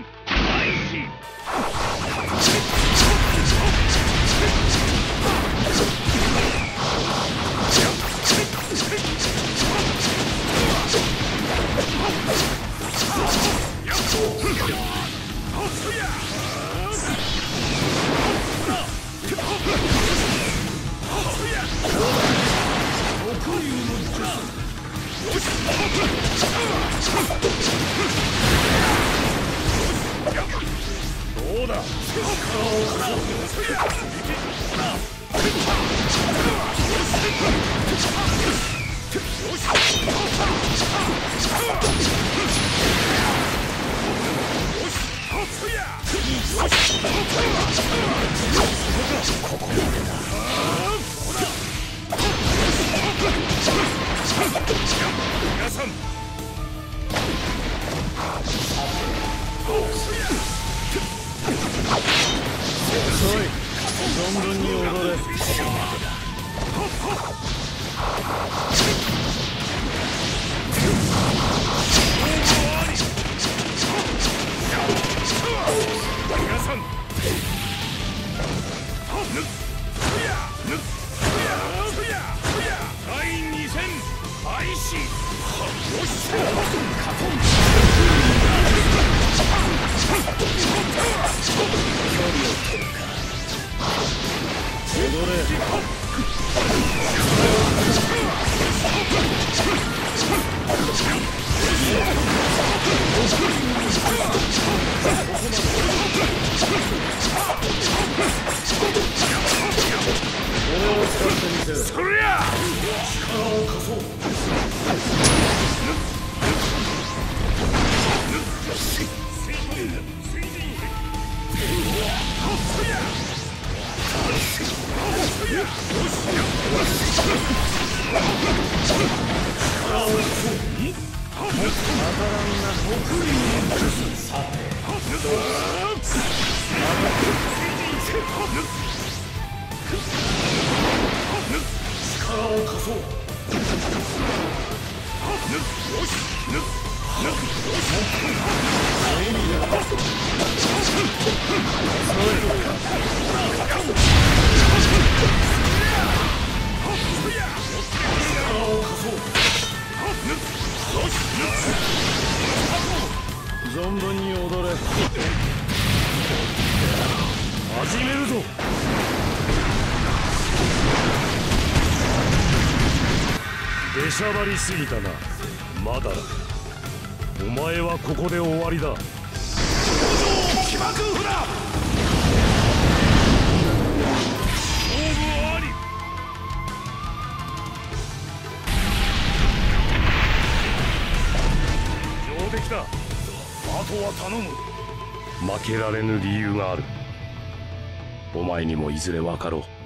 出しゃばりすぎたな、まだだ。お前はここで終わりだ。頂上気まぐふら。勝負あり。上出来だ。あとは頼む。負けられぬ理由がある。お前にもいずれ分かろう。